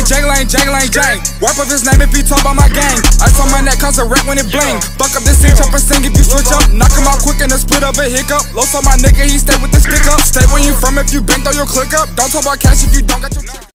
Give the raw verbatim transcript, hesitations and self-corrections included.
ain't jangle, I ain't jangle, I ain't jangle. Wipe up his name if he talk about my gang. Ice on my neck comes a rap when it bling. Fuck up this hitch up and sing if you switch up. Knock him out quick and then split up a hiccup. Lost on my nigga, he stay with the stick up. Stay where you from if you bent on your click up. Don't talk about cash if you don't got your.